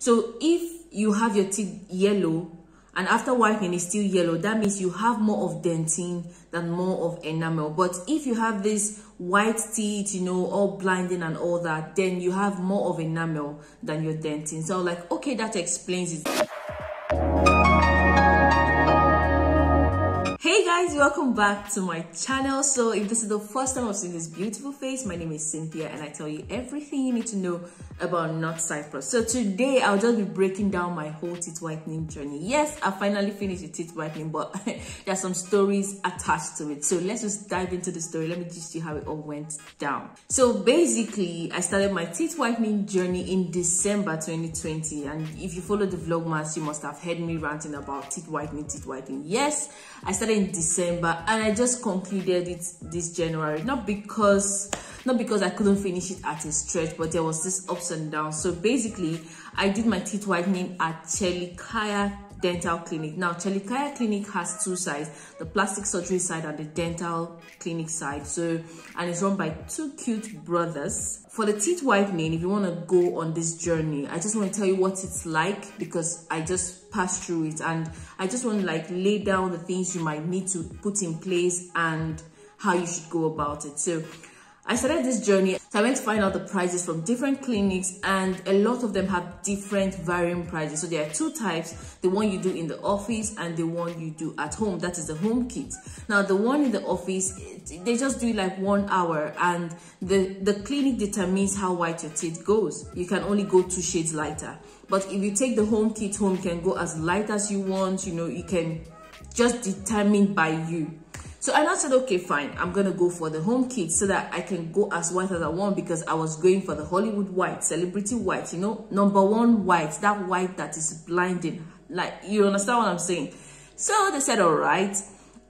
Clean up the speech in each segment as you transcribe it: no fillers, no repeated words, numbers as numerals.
So if you have your teeth yellow and after whitening it's still yellow, that means you have more of dentin than more of enamel. But if you have this white teeth, you know, all blinding and all that, then you have more of enamel than your dentin. So like, okay, that explains it. Hey guys, welcome back to my channel. So if this is the first time I've seen this beautiful face, my name is Cynthia and I tell you everything you need to know about North Cyprus. So today I'll just be breaking down my whole teeth whitening journey. Yes, I finally finished with teeth whitening, but there's some stories attached to it. So let's just dive into the story. Let me just see how it all went down. So basically, I started my teeth whitening journey in December 2020, and if you follow the vlogmas, you must have heard me ranting about teeth whitening. Yes, I started in December and I just concluded it this January, not because I couldn't finish it at a stretch, but there was this ups and downs. So basically I did my teeth whitening at Celikkaya Dental Clinic. Now Celikkaya Clinic has two sides, the plastic surgery side and the dental clinic side. So, and it's run by two cute brothers. For the teeth whitening, if you want to go on this journey, I just want to tell you what it's like because I just passed through it, and I just want to like lay down the things you might need to put in place and how you should go about it. So I started this journey, so I went to find out the prices from different clinics, and a lot of them have different varying prices. So there are two types, the one you do in the office and the one you do at home, that is the home kit. Now the one in the office, they just do it like 1 hour, and the clinic determines how white your teeth goes. You can only go 2 shades lighter. But if you take the home kit home, you can go as light as you want, you know, you can just determine by you. So I said, okay, fine, I'm going to go for the home kit so that I can go as white as I want, because I was going for the Hollywood white, celebrity white, you know, #1 white, that white that is blinding. Like, you understand what I'm saying? So they said, all right.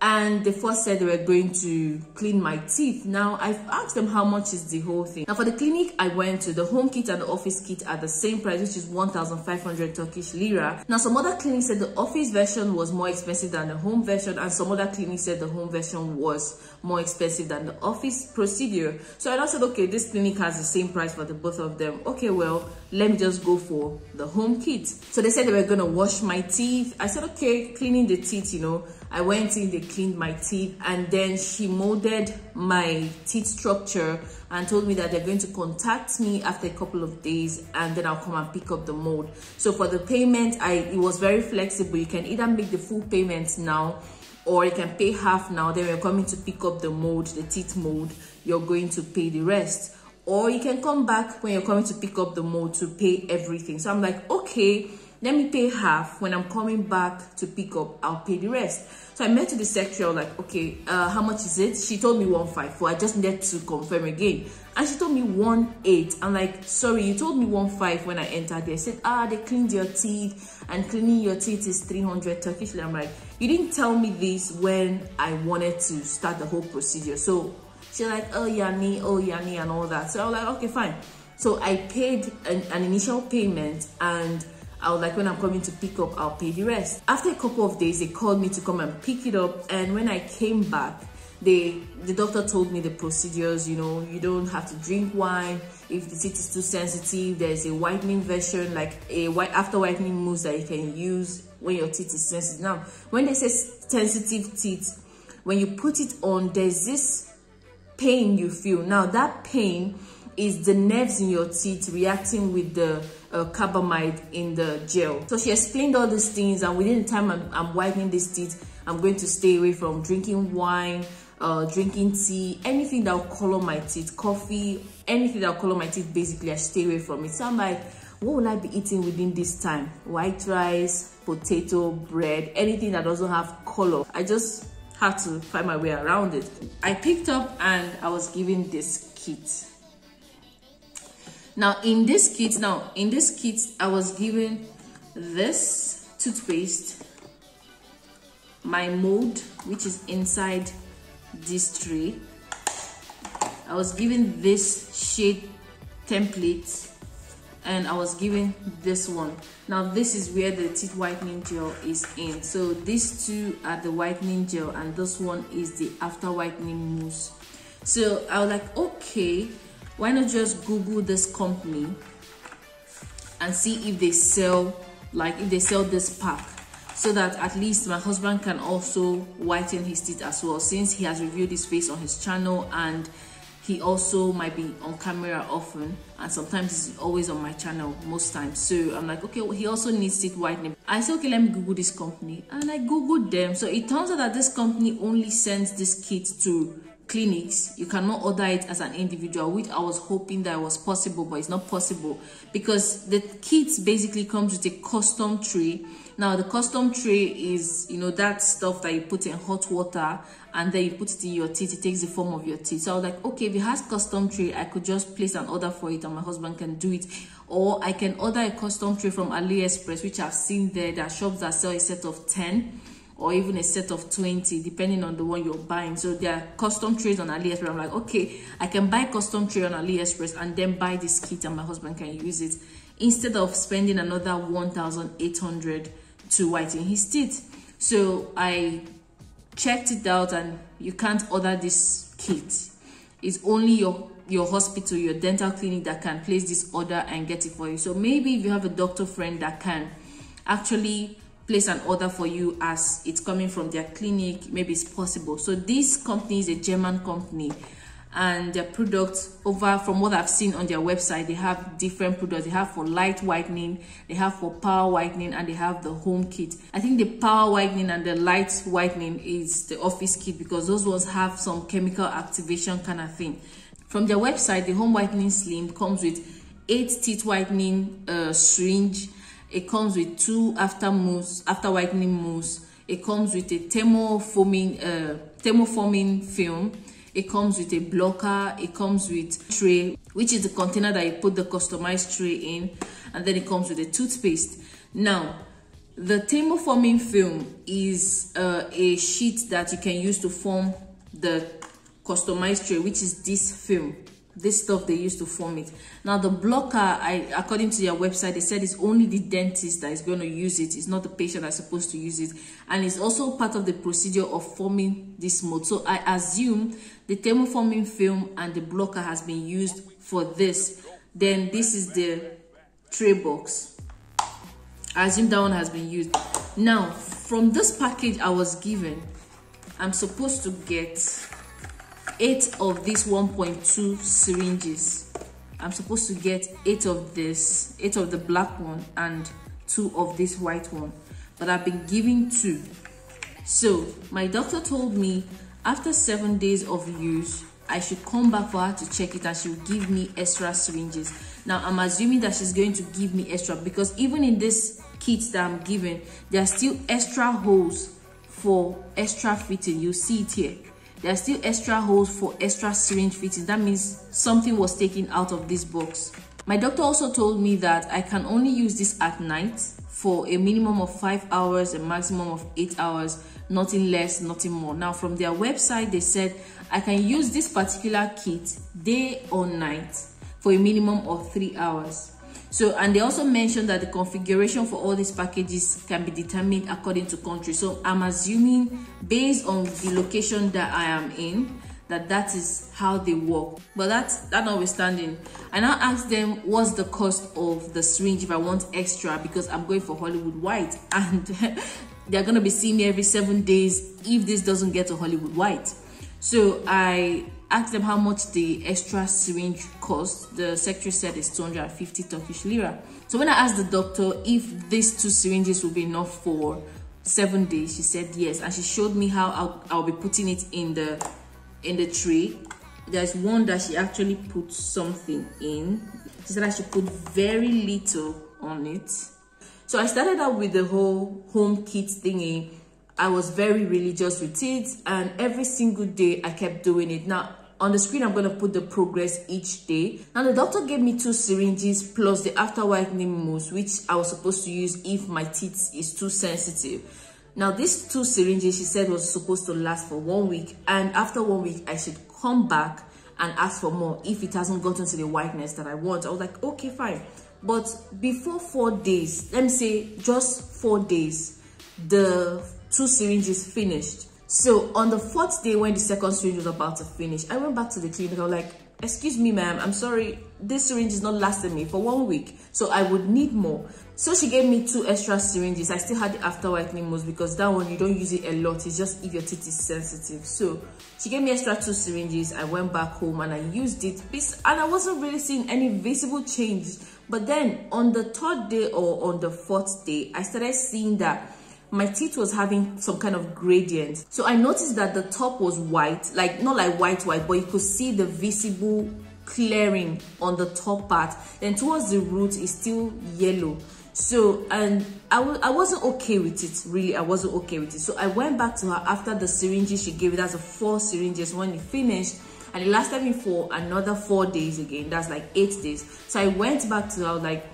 And they first said they were going to clean my teeth. Now I've asked them how much is the whole thing. Now for the clinic I went to, the home kit and the office kit are the same price, which is 1,500 Turkish lira. Now some other clinics said the office version was more expensive than the home version, and some other clinics said the home version was more expensive than the office procedure. So I said, okay, this clinic has the same price for the both of them. Okay, well, let me just go for the home kit. So they said they were gonna wash my teeth. I said, okay, cleaning the teeth, you know. I went in, they cleaned my teeth, and then she molded my teeth structure and told me that they're going to contact me after a couple of days, and then I'll come and pick up the mold. So for the payment, it was very flexible. You can either make the full payment now, or you can pay half now. Then we're coming to pick up the mold, the teeth mold. You're going to pay the rest. Or you can come back when you're coming to pick up the mold to pay everything. So I'm like, okay, let me pay half. When I'm coming back to pick up, I'll pay the rest. So I met with the secretary. I was like, okay, how much is it? She told me 154. I just needed to confirm again. And she told me 18. I'm like, sorry, you told me 15 when I entered there. I said, they cleaned your teeth, and cleaning your teeth is 300 Turkish lira. I'm like, you didn't tell me this when I wanted to start the whole procedure. So she's like, oh, yani, and all that. So I was like, okay, fine. So I paid an initial payment, and I was like, when I'm coming to pick up, I'll pay the rest. After a couple of days, they called me to come and pick it up. And when I came back, the doctor told me the procedures, you know, you don't have to drink wine. If the teeth is too sensitive, there's a whitening version, like a white after whitening mousse that you can use when your teeth is sensitive. Now, when they say sensitive teeth, when you put it on, there's this pain you feel. Now that pain is the nerves in your teeth reacting with the carbamide in the gel. So she explained all these things, and within the time I'm whitening these teeth, I'm going to stay away from drinking wine, drinking tea, anything that will color my teeth, coffee, anything that will color my teeth, basically I stay away from it. So I'm like, what will I be eating within this time? White rice, potato, bread, anything that doesn't have color. I just had to find my way around it. I picked up and I was given this kit. Now in this kit, I was given this toothpaste, my mold, which is inside this tray. I was given this shade template, and I was given this one. Now this is where the teeth whitening gel is in. So these two are the whitening gel, and this one is the after whitening mousse. So I was like, okay, why not just Google this company and see if they sell, like if they sell this pack, so that at least my husband can also whiten his teeth as well, since he has reviewed his face on his channel, and he also might be on camera often, and sometimes he's always on my channel most times. So I'm like, okay, well, he also needs teeth whitening. I said, okay, let me Google this company, and I Googled them. So it turns out that this company only sends this kit to clinics. You cannot order it as an individual, which I was hoping that was possible, but it's not possible, because the kit basically comes with a custom tray. Now the custom tray is, you know, that stuff that you put in hot water and then you put it in your teeth, it takes the form of your teeth. So I was like, okay, if it has custom tray, I could just place an order for it and my husband can do it, or I can order a custom tray from AliExpress, which I've seen there. There are shops that sell a set of 10 or even a set of 20, depending on the one you're buying. So there are custom trays on AliExpress. I'm like, okay, I can buy custom tray on AliExpress and then buy this kit and my husband can use it, instead of spending another 1,800 to whiten his teeth. So I checked it out, and you can't order this kit. It's only your hospital, your dental clinic, that can place this order and get it for you. So maybe if you have a doctor friend that can actually place an order for you as it's coming from their clinic, maybe it's possible. So this company is a German company, and their products, over from what I've seen on their website, they have different products. They have for light whitening, they have for power whitening, and they have the home kit. I think the power whitening and the light whitening is the office kit, because those ones have some chemical activation kind of thing. From their website, the home whitening slim comes with 8 teeth whitening syringe. It comes with 2 after whitening mousse. It comes with a thermoforming film. It comes with a blocker. It comes with tray, which is the container that you put the customized tray in, and then it comes with a toothpaste. Now, the thermoforming film is a sheet that you can use to form the customized tray, which is this film. This stuff they used to form it. Now the blocker, according to their website, they said it's only the dentist that is going to use it. It's not the patient that's supposed to use it, and it's also part of the procedure of forming this mold. So I assume the thermoforming film and the blocker has been used for this. Then this is the tray box. I assume that one has been used. Now from this package I was given, I'm supposed to get 8 of these 1.2 syringes. I'm supposed to get 8 of this, 8 of the black one and 2 of this white one, but I've been given 2. So my doctor told me after 7 days of use, I should come back for her to check it, and she'll give me extra syringes. Now I'm assuming that she's going to give me extra, because even in this kit that I'm given, there are still extra holes for extra fitting. You see it here. There are still extra holes for extra syringe fitting. That means something was taken out of this box. My doctor also told me that I can only use this at night for a minimum of 5 hours, a maximum of 8 hours, nothing less, nothing more. Now from their website, they said I can use this particular kit day or night for a minimum of 3 hours. So, and they also mentioned that the configuration for all these packages can be determined according to country. So I'm assuming, based on the location that I am in, that is how they work. But that notwithstanding, I now asked them what's the cost of the syringe if I want extra, because I'm going for Hollywood White, and they're going to be seeing me every 7 days if this doesn't get to Hollywood White. So I asked them how much the extra syringe cost. The secretary said it's 250 Turkish lira. So when I asked the doctor if these 2 syringes would be enough for 7 days, she said yes, and she showed me how I'll be putting it in the tray. There's one that she actually put something in. She said I should put very little on it. So I started out with the whole home kit thingy. I was very religious with it, and every single day I kept doing it. Now on the screen I'm going to put the progress each day. Now the doctor gave me 2 syringes plus the after whitening mousse, which I was supposed to use if my teeth is too sensitive. Now these 2 syringes, she said, was supposed to last for 1 week, and after 1 week I should come back and ask for more if it hasn't gotten to the whiteness that I want. I was like, okay, fine. But before 4 days, let me say just 4 days, the 2 syringes finished. So on the 4th day, when the second syringe was about to finish, I went back to the clinic. I was like, excuse me ma'am, I'm sorry, this syringe is not lasting me for 1 week, so I would need more. So she gave me 2 extra syringes. I still had the after whitening mousse because that one you don't use it a lot. It's just if your teeth is sensitive. So she gave me extra 2 syringes. I went back home and I used it, and I wasn't really seeing any visible change. But then on the 3rd day or on the 4th day, I started seeing that my teeth was having some kind of gradient. So I noticed that the top was white, like not like white white, but you could see the visible clearing on the top part. Then towards the root is still yellow. So, and I wasn't okay with it, really. I wasn't okay with it. So I went back to her after the syringes she gave it. That's 4 syringes when it finished. And it lasted me for another 4 days again. That's like 8 days. So I went back to her like,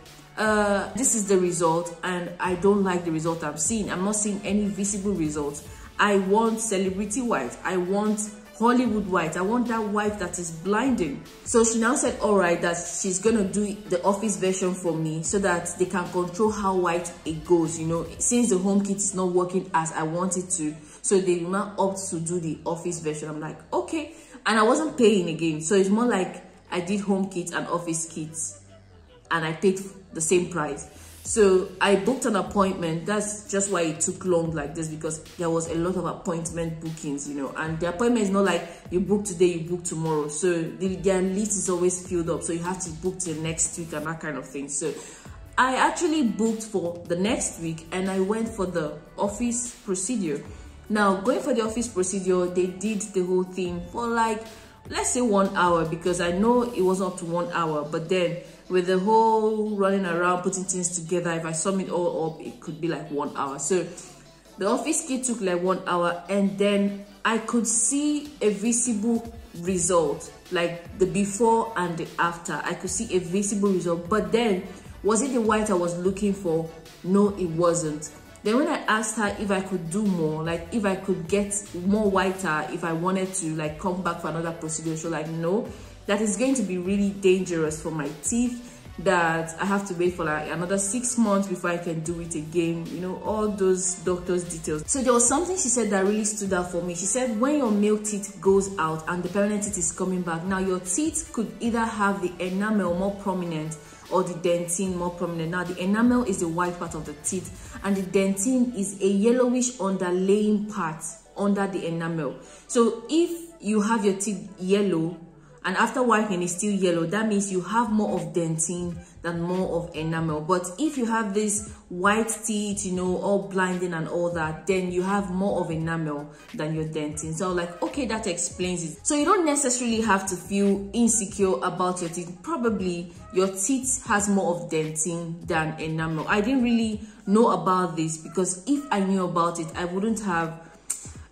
this is the result, and I don't like the result I'm seeing. I'm not seeing any visible results. I want celebrity white. I want Hollywood white. I want that white that is blinding. So she now said, all right, that she's gonna do the office version for me so that they can control how white it goes, you know, since the home kit is not working as I want it to. So they will now opt to do the office version. I'm like, okay. And I wasn't paying again. So it's more like I did home kit and office kits, and I paid the same price. So I booked an appointment. That's just why it took long like this, because there was a lot of appointment bookings, you know, and the appointment is not like you book today, you book tomorrow. So their list is always filled up. So you have to book till next week and that kind of thing. So I actually booked for the next week and I went for the office procedure. Now going for the office procedure, they did the whole thing for like, let's say 1 hour, because I know it was up to 1 hour, but then with the whole running around, putting things together, if I sum it all up, it could be like 1 hour. So the office kit took like 1 hour, and then I could see a visible result, like the before and the after. I could see a visible result, but then was it the white I was looking for? No, it wasn't. Then when I asked her if I could do more, like if I could get more whiter, if I wanted to like come back for another procedure, she was like, no, that is going to be really dangerous for my teeth, that I have to wait for like another 6 months before I can do it again, you know, all those doctor's details. So there was something she said that really stood out for me. She said, when your male teeth goes out and the permanent teeth is coming back, now your teeth could either have the enamel more prominent or the dentine more prominent. Now the enamel is the white part of the teeth, and the dentine is a yellowish underlaying part under the enamel. So if you have your teeth yellow, and after whitening it's still yellow, that means you have more of dentine than more of enamel. But if you have this white teeth, you know, all blinding and all that, then you have more of enamel than your dentine. So I'm like, okay, that explains it. So you don't necessarily have to feel insecure about your teeth. Probably your teeth has more of dentine than enamel. I didn't really know about this, because if I knew about it, I wouldn't have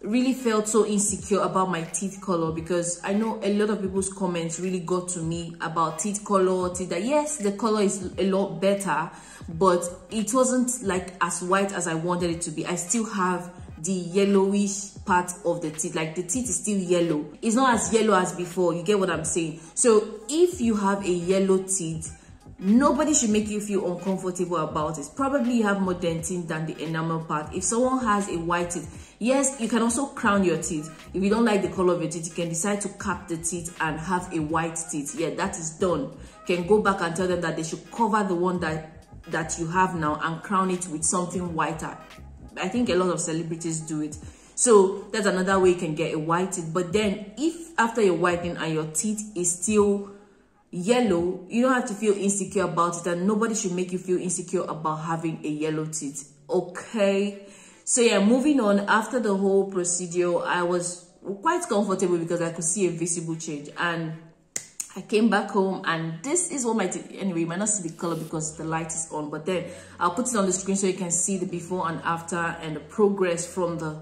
really felt so insecure about my teeth color, because I know a lot of people's comments really got to me about teeth color, teeth that yes, the color is a lot better, but it wasn't like as white as I wanted it to be. I still have the yellowish part of the teeth, like the teeth is still yellow. It's not as yellow as before, you get what I'm saying? So if you have a yellow teeth, nobody should make you feel uncomfortable about it. Probably you have more dentine than the enamel part. If someone has a white teeth, yes, you can also crown your teeth. If you don't like the color of your teeth, you can decide to cap the teeth and have a white teeth. Yeah, that is done. You can go back and tell them that they should cover the one that you have now and crown it with something whiter. I think a lot of celebrities do it. So that's another way you can get a white teeth. But then if after your whitening and your teeth is still yellow, you don't have to feel insecure about it, and nobody should make you feel insecure about having a yellow teeth, okay? So yeah, moving on, after the whole procedure, I was quite comfortable because I could see a visible change, and I came back home, and this is what my teeth, anyway, you might not see the color because the light is on, but then I'll put it on the screen so you can see the before and after and the progress from the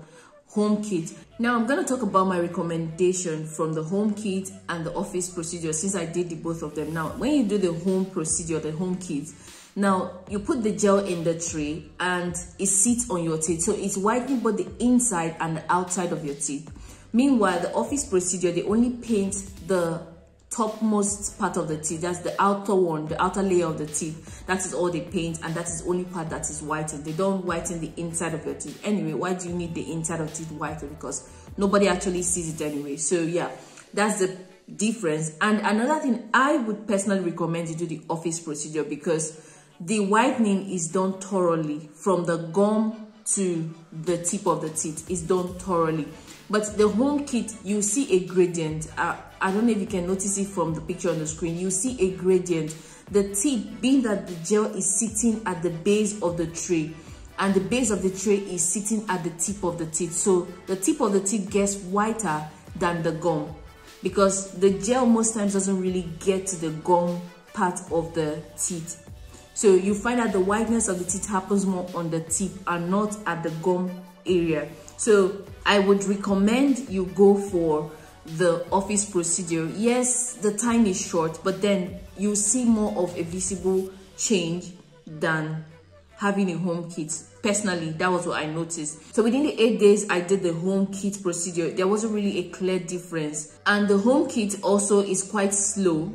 home kit. Now I'm going to talk about my recommendation from the home kit and the office procedure, since I did the both of them. Now when you do the home procedure, the home kit, now you put the gel in the tray and it sits on your teeth, so it's whitening both the inside and the outside of your teeth. Meanwhile, the office procedure, they only paint the topmost part of the teeth, that's the outer one, the outer layer of the teeth. That is all they paint, and that is only part that is whitened. They don't whiten the inside of your teeth. Anyway, why do you need the inside of teeth whitened? Because nobody actually sees it anyway. So yeah, that's the difference. And another thing, I would personally recommend you do the office procedure, because the whitening is done thoroughly from the gum to the tip of the teeth. It's done thoroughly. But the home kit, you see a gradient. I don't know if you can notice it from the picture on the screen. You see a gradient. The tip, being that the gel is sitting at the base of the tray, and the base of the tray is sitting at the tip of the teeth. So the tip of the teeth gets whiter than the gum, because the gel most times doesn't really get to the gum part of the teeth. So you find that the whiteness of the teeth happens more on the tip and not at the gum area. So I would recommend you go for the office procedure. Yes, the time is short, but then you see more of a visible change than having a home kit. Personally, that was what I noticed. So within the 8 days, I did the home kit procedure. There wasn't really a clear difference. And the home kit also is quite slow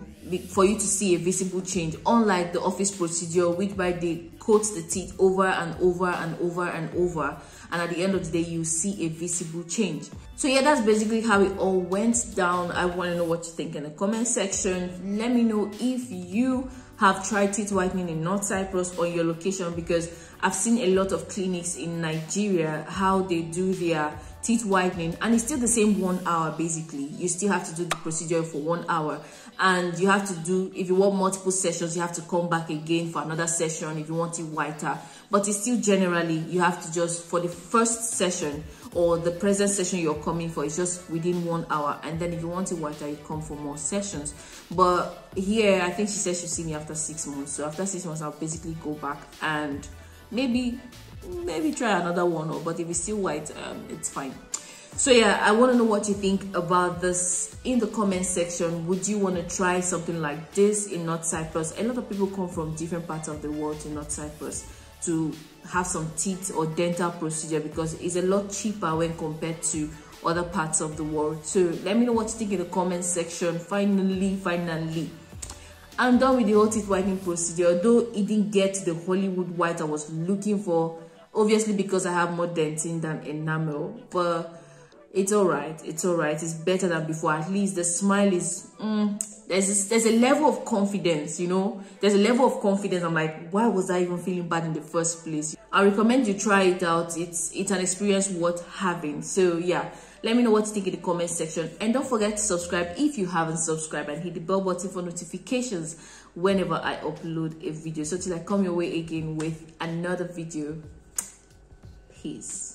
for you to see a visible change, unlike the office procedure, whereby they coat the teeth over and over and over and over. And at the end of the day, you see a visible change. So yeah, that's basically how it all went down. I want to know what you think in the comment section. Let me know if you have tried teeth whitening in North Cyprus or your location, because I've seen a lot of clinics in Nigeria, how they do their teeth whitening, and it's still the same 1 hour. Basically, you still have to do the procedure for 1 hour, and you have to do, if you want multiple sessions, you have to come back again for another session if you want it whiter. But it's still generally, you have to just, for the first session or the present session you're coming for, it's just within 1 hour, and then if you want it whiter, you come for more sessions. But here, I think she said she'll see me after 6 months, so after 6 months I'll basically go back and maybe try another one, but if it's still white, it's fine. So yeah, I want to know what you think about this in the comment section. Would you want to try something like this in North Cyprus? A lot of people come from different parts of the world to North Cyprus to have some teeth or dental procedure, because it's a lot cheaper when compared to other parts of the world. So let me know what you think in the comment section. Finally, I'm done with the whole teeth whitening procedure, though it didn't get the Hollywood white I was looking for, obviously because I have more dentin than enamel. But it's all right, it's all right. It's better than before. At least the smile is there's a level of confidence, you know. There's a level of confidence. I'm like, why was I even feeling bad in the first place? I recommend you try it out. It's an experience worth having. So yeah, let me know what you think in the comment section, and don't forget to subscribe if you haven't subscribed, and hit the bell button for notifications whenever I upload a video. So till I come your way again with another video, peace.